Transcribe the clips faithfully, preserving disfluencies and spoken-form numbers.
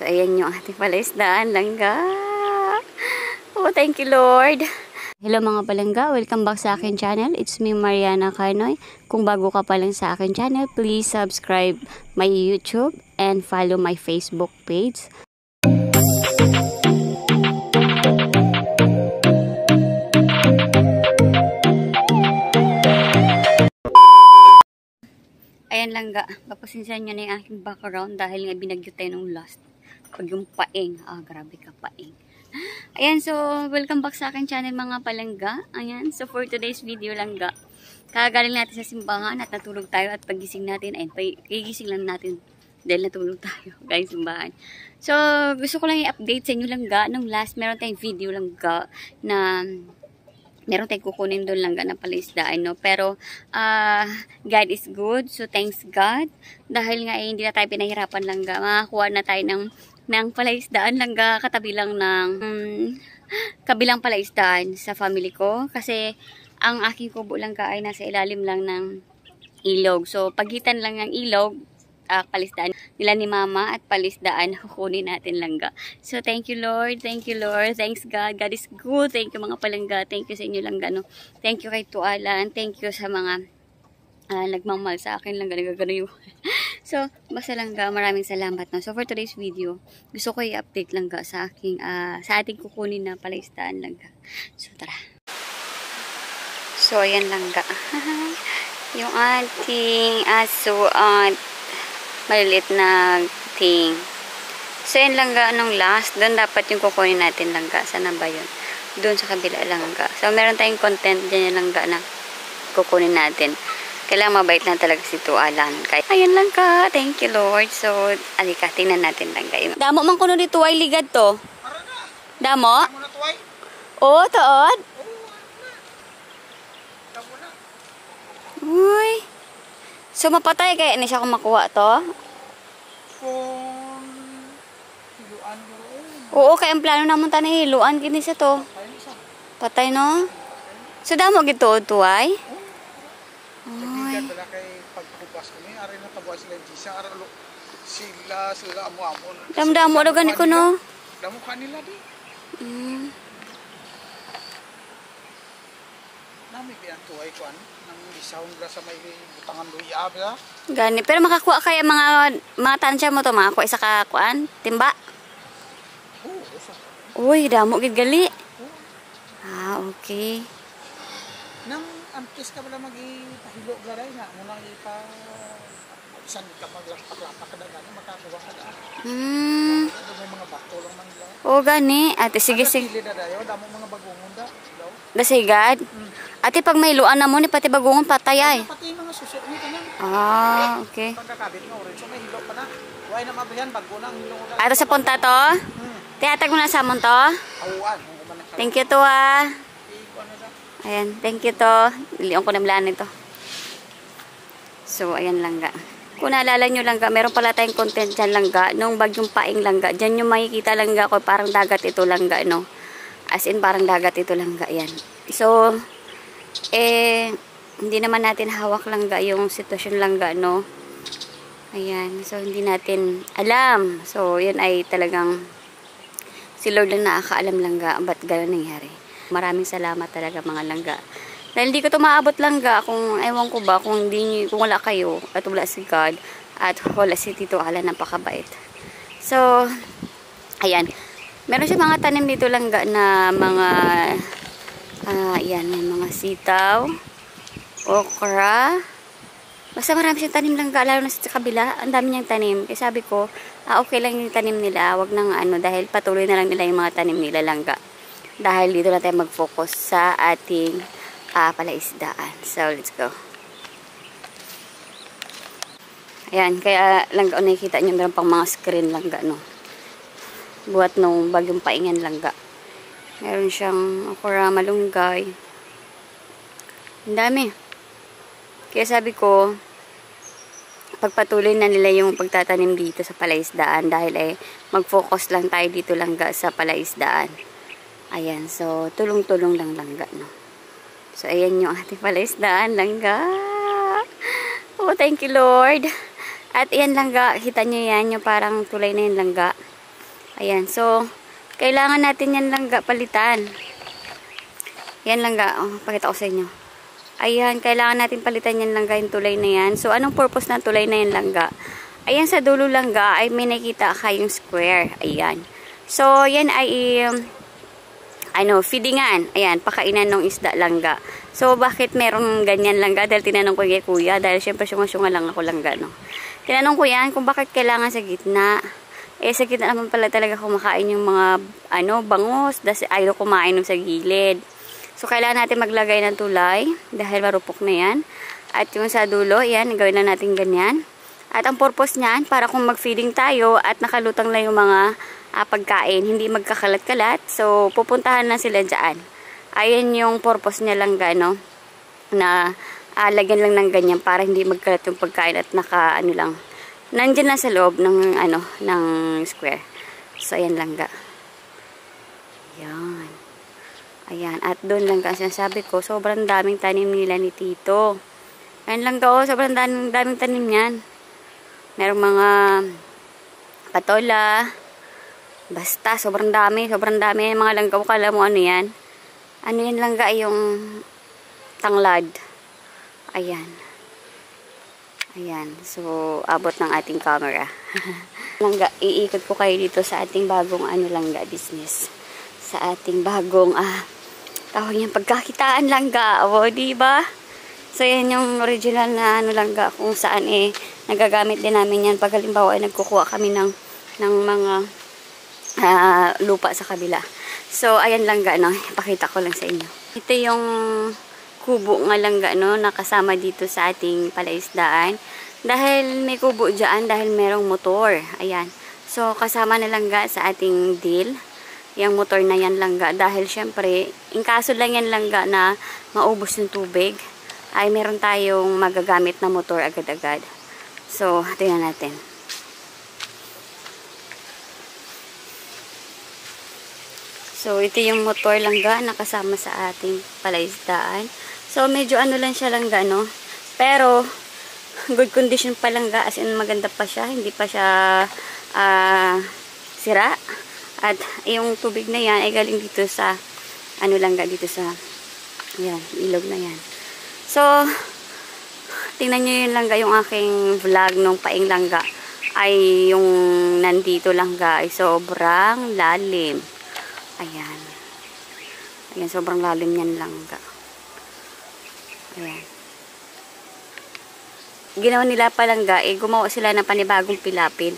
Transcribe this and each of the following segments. So, ayan yung ating palaisdaan, langga. Oh, thank you, Lord. Hello mga palangga, welcome back sa akin channel. It's me, Mariana Canoy. Kung bago ka pa lang sa akin channel, please subscribe my YouTube and follow my Facebook page. Ayan langga, papasinsahan nyo na yung aking background dahil nga binagyo tayo nung last. Bagyong Paeng. Ah, grabe ka, Paeng. Ayan, so, welcome back sa akin channel mga palangga. Ayan, so for today's video langga, kagaling natin sa simbahan at natulog tayo at pagising natin. Ayan, pagising lang natin dahil natulog tayo guys, simbahan. So, gusto ko lang i-update sa inyo langga. Nung last, meron tayong video langga na meron tayong kukunin doon langga na palaisdaan, no? Pero, uh, God is good. So, thanks God. Dahil nga eh, hindi na tayo pinahirapan langga. Makakuha na tayo ng ng palaisdaan langga, katabi lang ng um, kabilang palaisdaan sa family ko kasi ang aking kubo langga ay nasa ilalim lang ng ilog, so pagitan lang ng ilog uh, palaisdaan nila ni mama at palaisdaan kukunin natin langga. So thank you Lord, thank you Lord, thanks God, God is good. Thank you mga palangga, thank you sa inyo langga, no? Thank you kay Tito Alan, thank you sa mga uh, nagmamahal sa akin langga, nagagano. So, basta langga, maraming salamat na. So, for today's video, gusto ko i-update langga sa aking, uh, sa ating kukunin na palaisdaan langga. So, tara. So, ayan langga. Yung ating aso at malilit na ting. So, ayan langga, anong last? Doon dapat yung kukunin natin langga. Sana ba yun? Doon sa kabila langga. So, meron tayong content dyan langga na kukunin natin. Kailangan mabait lang talaga si Tito Alan. Kaya, ayun lang ka. Thank you, Lord. So, alika, tingnan natin lang kayo. Damo man kuno ni Tuway ligad to. Damo? Damo na Tuway? Oo, tood. Damo na. Uy. So, mapatay kaya ni siya kung makuha to? Kung hiluan doon. Oo, kaya ang plano naman tayo na hiluan kini siya to. Patay no? So, damo gito, Tuway? Oo. Dala kay pagkupas ko niya, aray na tabuha sila yung jisa, aray ulo, sila, sila, amu-amun. Damo-damo, ano ganit ko no? Damo ka nila di. Hmm. Nami pinatuhay ko, ano? Nang isawang gila sa may butangan luya, bila? Ganit, pero makakuha kaya mga, mga tansya mo to, makakuha isa kakuhaan, timba? Oo, isa. Uy, damo, gigali. Oo. Ah, okay. Nang, antes ka pala mag-ipahilo garay na muna ipa isan ka paglapak-lapak ka na gano'n makakuha ka na hmm may mga bato lang man lang o gani ate sige sige na dayo damo mga bagungon da dasigad ate pag may luan na mo ni pati bagungon patay ay pati mga susuot ni kanan ah okay pagkakabit nga orange so may hilo pa na huwag na mabihan bago na ang hilo ato sa punta to tiyatag mo na sa mong to thank you to ah. Ayan, thank you to. Iliong ko na mlaan nito. So, ayan langga. Kung naalala nyo langga, meron pala tayong content dyan langga. Nung Bagyong Paeng langga. Dyan yung makikita langga ko. Parang dagat ito langga, no? As in, parang dagat ito langga. Ayan. So, eh, hindi naman natin hawak langga yung sitwasyon langga, no? Ayan. So, hindi natin alam. So, yun ay talagang si Lord lang nakakaalam langga. Ba't gano'n nangyari? Maraming salamat talaga mga langga. Dahil hindi ko ito maabot langga kung ewan ko ba, kung, di, kung wala kayo at wala si God at wala si Tito Alan, napakabait. So, ayan. Meron siya mga tanim dito langga na mga uh, ayan, mga sitaw, okra. Basta marami siyang tanim langga, lalo na sa kabila. Ang dami niyang tanim. Kaya sabi ko, ah, okay lang yung tanim nila. Wag nang ano, dahil patuloy na lang nila yung mga tanim nila langga. Dahil dito na tayo mag-focus sa ating uh, palaisdaan. So, let's go. Ayan, kaya langga, o nakikita nyo, meron pang mga screen langga, no? Buhat nung no, Bagyong Paingan langga. Meron siyang okra, malunggay. Ang dami. Kaya sabi ko, pagpatuloy na nila yung pagtatanim dito sa palaisdaan. Dahil eh, mag-focus lang tayo dito langga sa palaisdaan. Ayan, so, tulong-tulong lang langga, no? So, ayan yung ating palaisdaan, langga. Oh, thank you, Lord. At ayan langga, kita nyo yan, yung parang tulay na yung langga. Ayan, so kailangan natin yan lang ga palitan. Yan lang ga, oh, pakita ko sa inyo. Ayan, kailangan natin palitan yan lang ga, yung tulay na yan. So anong purpose ng tulay na yan lang ga? Ayan, sa dulo lang ga ay may nakita kayong square. Ayan. So yan ay um, ano, feedingan. Ayan, pakainan ng isda lang ga. So bakit merong ganyan lang ga? Dahil tinanong ko kay kuya, dahil syempre syunga-syunga lang ako lang ga, no. Tinanong ko yan kung bakit kailangan sa gitna. Eh, sa gitna naman pala talaga kumakain yung mga, ano, bangos. Dahil ayaw kumain ng sa gilid. So, kailangan natin maglagay ng tulay. Dahil marupok na yan. At yung sa dulo, yan, gawin na natin ganyan. At ang purpose niyan, para kung mag-feeding tayo at nakalutang na yung mga ah, pagkain, hindi magkakalat-kalat. So, pupuntahan na sila dyan. Ayan yung purpose niya lang gano, na ah, lagyan lang ng ganyan para hindi magkalat yung pagkain at naka, ano lang, nandiyan na sa loob ng ano ng square. So ayan lang ga. Ayan. Ayan, at doon lang ga sinasabi ko, sobrang daming tanim nila ni Tito. Ayan lang ga, oh, sobrang daming, daming tanim niyan. Merong mga patola. Basta sobrang dami, sobrang dami mga langga. Kala mo ano yan? Ano yan lang ga, yung tanglad. Ayan. Ayan, so abot ng ating camera. Langga, iikot ko kayo dito sa ating bagong ano langga business. Sa ating bagong ah tawag niyan, pagkakitaan langga, oh, 'di ba? So yan yung original na ano langga kung saan eh nagagamit din namin yan pag halimbawa ay nagkukuha kami ng ng mga ah, lupa sa kabila. So ayan langga, no, ipakita ko lang sa inyo. Ito yung kubo nga lang gano, nakasama dito sa ating palaisdaan. Dahil may kubo dyan, dahil merong motor. Ayan. So, kasama na lang ga sa ating deal. Yung motor na yan lang ga. Dahil syempre, in kaso lang yan lang ga na maubos ng tubig, ay meron tayong magagamit na motor agad-agad. So, tingnan natin. So, ito yung motor lang ga, nakasama sa ating palaisdaan. So, medyo ano lang siya lang ga, no? Pero, good condition pa lang ga. As in, maganda pa siya. Hindi pa siya uh, sira. At, yung tubig na yan ay galing dito sa, ano lang ga, dito sa, yan, ilog na yan. So, tingnan nyo yun lang ga, yung aking vlog nung paing lang ga, ay yung nandito lang ga, ay sobrang lalim. Ayan. Ayan, sobrang lalim yan lang ga. Ayan. Ginawa nila palangga, eh, gumawa sila ng panibagong pilapil.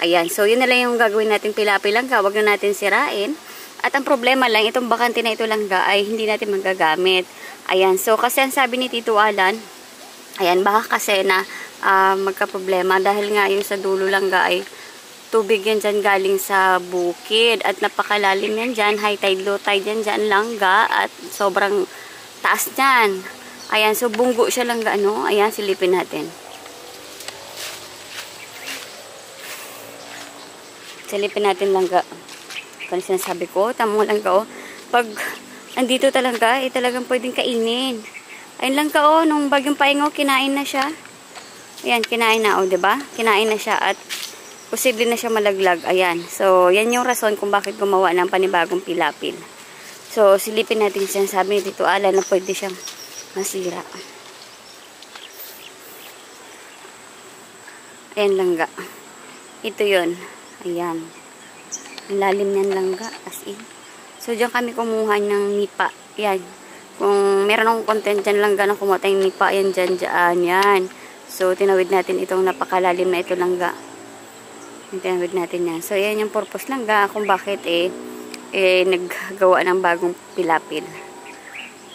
Ayan, so yun na lang yung gagawin natin pilapil langga, wag na natin sirain. At ang problema lang, itong bakante na ito langga ay hindi natin magagamit. Ayan, so kasi ang sabi ni Tito Alan, ayan, baka kasi na uh, magkaproblema dahil nga yung sa dulo langga ay tubig yan dyan galing sa bukid at napakalalim yan dyan, high tide, low tide yan dyan langga at sobrang taas dyan. Ayan, so bunggo siya lang gaano. Ayan, silipin natin. Silipin natin lang ga. Kung sinasabi ko, tamo lang ka, oh. Pag andito talaga, eh talagang pwedeng kainin. Ayun lang ka, oh, nung Bagyong Paeng, kinain na siya. Ayan, kinain na, oh, diba? Kinain na siya at posible na siya malaglag. Ayan, so yan yung rason kung bakit gumawa ng panibagong pilapil. So, silipin natin siya. Sabi ni Tito Alan na pwede siyang masira. Ayan langga. Ito yun. Ayan. Ang lalim niyan langga. As in. So, dyan kami kumuha ng nipa. Ayan. Kung meron akong content dyan langga na kumuha tayong nipa. Ayan dyan dyan. Ayan. So, tinawid natin itong napakalalim na ito langga. Tinawid natin yan. So, ayan yung purpose langga kung bakit eh, eh naggawa ng bagong pilapil.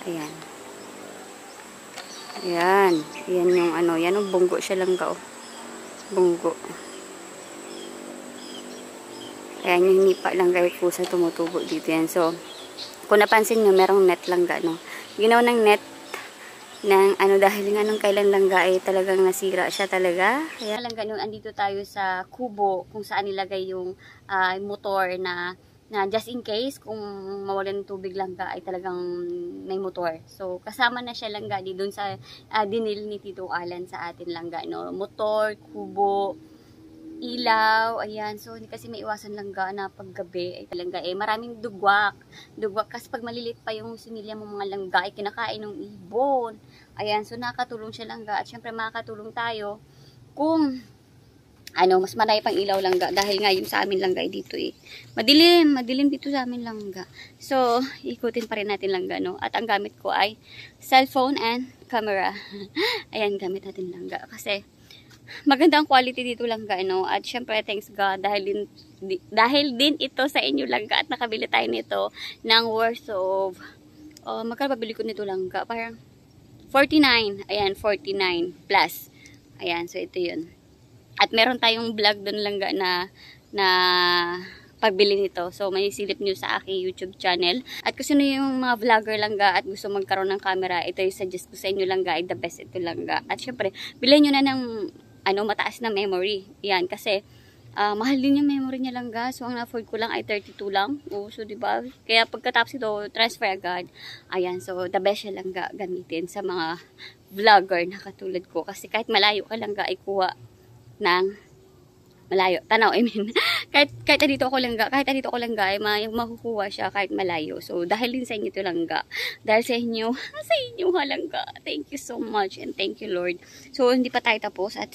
Ayan. Ayan. Ayan yung ano. Ayan yung bunggo siya lang ka, oh. Bunggo. Ayan yung nipa lang ka. Kusa tumutubo dito yan. So, kung napansin nyo, merong net lang ka, no? Ginawa ng net ng ano dahil nga nung kailan lang ka eh talagang nasira siya talaga. Ayan lang ka. Nung andito tayo sa kubo kung saan nilagay yung uh, motor na na just in case, kung mawalan ng tubig langga ay talagang may motor. So, kasama na siya langga di doon sa uh, dinil ni Tito Alan sa atin langga, no? Motor, kubo, ilaw, ayan. So, hindi kasi maiwasan lang ga na paggabi ay talaga eh. Maraming dugwak. Dugwak kasi pag malilit pa yung similya mong mga langga ay kinakain ng ibon. Ayan, so nakatulong siya langga. At syempre makakatulong tayo kung ano, mas maray pang ilaw langga. Dahil nga yung sa amin langga ay dito eh. Madilim, madilim dito sa amin langga. So, ikutin pa rin natin langga, no? At ang gamit ko ay cellphone and camera. Ayan, gamit natin langga. Kasi, maganda ang quality dito lang ga, no? At syempre, thanks God, dahil din, di, dahil din ito sa inyo lang ga, at nakabili tayo nito ng worth of, oh, magkababili ko nito lang ga, parang forty-nine, ayan, forty-nine plus, ayan, so ito yun. At meron tayong vlog dun lang ga na, na, pagbili nito. So, may silip nyo sa aking YouTube channel. At kung sino yung mga vlogger langga at gusto magkaroon ng camera, ito yung suggest ko sa inyo langga. Ay the best ito langga. At syempre, bilhin nyo na ng ano, mataas na memory. Yan. Kasi, uh, mahal din yung memory niya langga. So, ang na-afford ko lang ay thirty-two lang. Oo, so, diba? Kaya pagkatapos ito, transfer agad. Ayan. So, the best siya langga gamitin sa mga vlogger na katulad ko. Kasi kahit malayo ka langga, ay kuha ng malayo. Tanaw, I mean, kahit, kahit dito ako langga, kahit dito ako langga, ay eh, makukuha siya kahit malayo. So, dahil din sa inyo ito langga. Dahil sa inyo, sa inyo ha langga. Thank you so much and thank you Lord. So, hindi pa tayo tapos at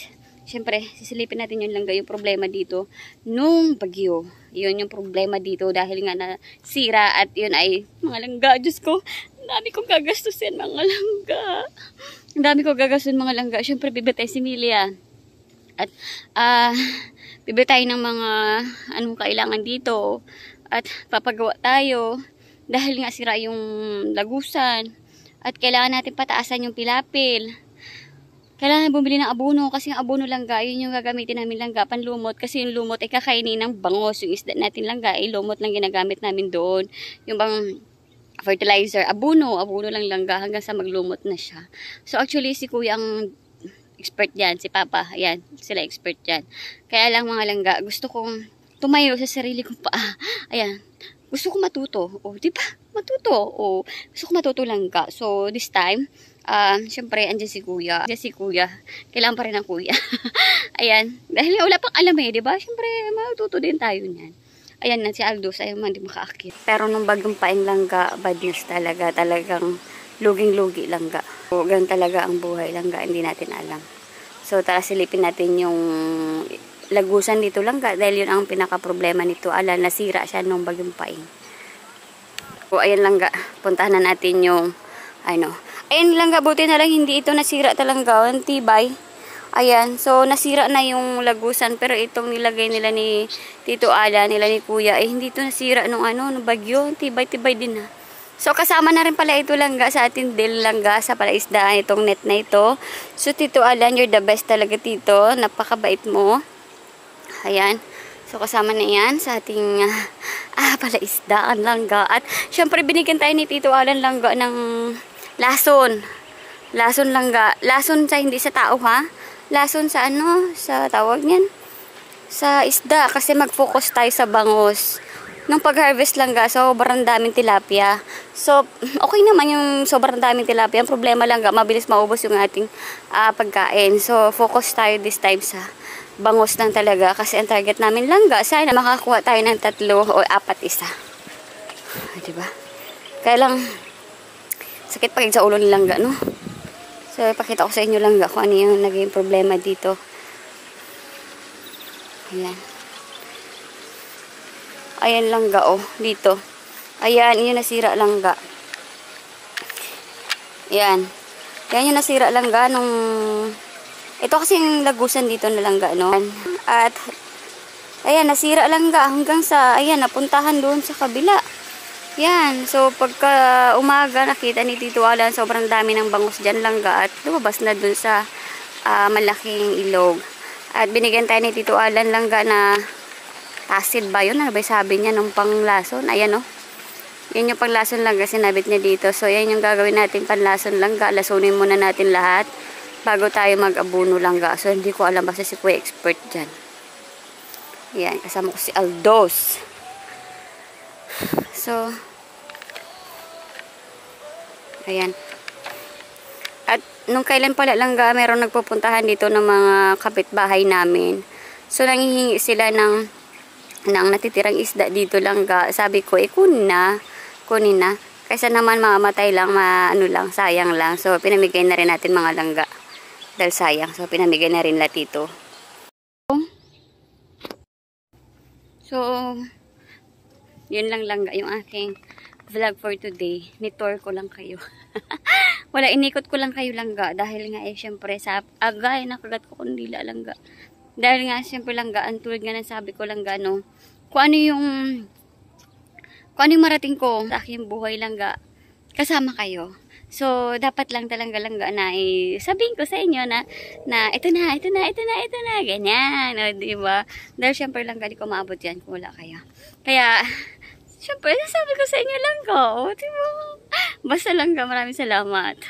siyempre, sisilipin natin yung langga, yung problema dito nung bagyo. Yun yung problema dito dahil nga nasira at yun ay, mga langga, Diyos ko, ang dami kong gagastusin mga langga. Ang dami kong gagastusin mga langga. Siyempre, bibitay si Milia. At, ah, uh, bibili tayo ng mga anong kailangan dito at papagawa tayo dahil nga sira yung lagusan at kailangan natin pataasan yung pilapil. Kailangan bumili ng abono kasi yung abono langga, yun yung gagamitin namin langga, panlumot kasi yung lumot ay kakainin ng bangos, yung isda natin langga, ay lumot lang ginagamit namin doon. Yung bang fertilizer, abono, abono lang langga hanggang sa maglumot na siya. So actually si Kuya ang expert yan, si Papa, ayan, sila expert yan. Kaya lang mga langga, gusto kong tumayo sa sarili kong paa, ayan, gusto kong matuto, o, diba, matuto, o, gusto kong matuto langga. So, this time, uh, syempre, andyan si Kuya, andyan si Kuya, kailangan pa rin ang Kuya, ayan, dahil wala pang alam eh, diba, syempre, matuto din tayo niyan. Ayan na, si Aldo, sayo man, di makaakit. Pero nung Bagyong Paeng langga, bad news talaga, talagang, luging-lugi langga. So, ganun talaga ang buhay langga, hindi natin alam. So, tara silipin natin yung lagusan dito langga dahil yun ang pinaka-problema nito. Ala, nasira siya nung Bagyong Paeng. So, ayan langga, puntahan na natin yung ano. Ayan langga, buti na lang hindi ito nasira talangga. Ang tibay. Ayan, so nasira na yung lagusan pero itong nilagay nila ni Tito Alan, nila ni Kuya, eh hindi ito nasira nung ano, nung bagyo. Tibay-tibay din ha. So, kasama na rin pala ito langga sa ating deal langga sa palaisdaan itong net na ito. So, Tito Alan, you're the best talaga, Tito. Napakabait mo. Ayan. So, kasama na yan sa ating ah, palaisdaan langga. At, syempre, binigyan tayo ni Tito Alan langga ng lason. Lason langga. Lason sa hindi sa tao, ha? Lason sa ano? Sa tawag niyan? Sa isda. Kasi mag-focus tayo sa bangos. Nung pag-harvest langga, sobrang daming tilapia. So, okay naman yung sobrang daming tilapia. Ang problema langga, mabilis maubos yung ating uh, pagkain. So, focus tayo this time sa bangos lang talaga. Kasi ang target namin langga, sana makakuha tayo ng tatlo o apat isa. Diba? Kaya lang, sakit pag sa ulo ni langga, no? So, ipakita ko sa inyo langga kung ano yung naging problema dito. Ayan. Ayan langga, oh, dito. Ayan, yun nasira langga. Ayan. Ayan yung nasira langga nung... Ito kasi yung lagusan dito na langga, no? At, ayan, nasira langga hanggang sa, ayan, napuntahan doon sa kabila. Ayan. So, pagka umaga, nakita ni Tito Alan, sobrang dami ng bangus dyan langga at lumabas na doon sa uh, malaking ilog. At binigyan tayo ni Tito Alan langga na acid ba yun? Ano ba sabi niya nung panglason? Ayan o. Oh. Yan yung panglason langga. Sinabit niya dito. So, yan yung gagawin natin panlason langga. Lasunin muna natin lahat bago tayo mag-abuno langga. So, hindi ko alam basta si Kuya expert dyan. Ayan. Kasama ko si Aldo. So, ayan. At nung kailan pala langga, meron nagpupuntahan dito ng mga kapitbahay namin. So, nanghihingi sila ng, ng natitirang isda dito lang. Sabi ko, eh, kunin na. Kunin na. Kaysa naman mamamatay lang, ma, ano lang, sayang lang. So, pinamigay na rin natin mga langga. Dahil sayang. So, pinamigay na rin lahat dito. So, yun lang langga yung aking vlog for today. Nitour ko lang kayo. Wala, inikot ko lang kayo langga. Dahil nga eh, syempre, sa agay, nakagat ko kundila langga. Dahil nga, syempre langga, ang tulad nga ng sabi ko langga, no, kung ano yung, kung ano yung marating ko sa aking buhay langga, kasama kayo. So, dapat lang talaga langga na eh, sabihin ko sa inyo na, na ito na, ito na, ito na, ito na, ganyan, o, diba? Dahil syempre langga, di ko maabot yan kung wala kayo. Kaya, syempre, sabi ko sa inyo langga, o, diba? Basta langga, maraming salamat.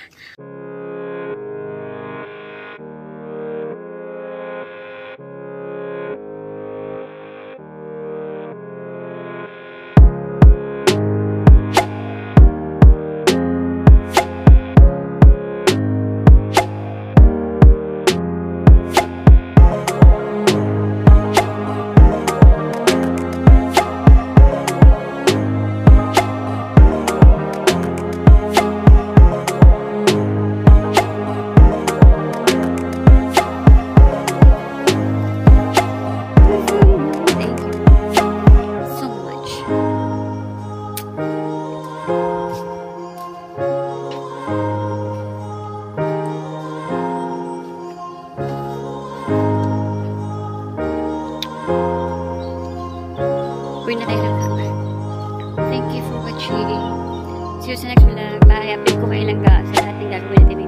Thank you for watching. See you sa next vlog. Bye. Update ko kayo lang ka sa ating gagawin natin.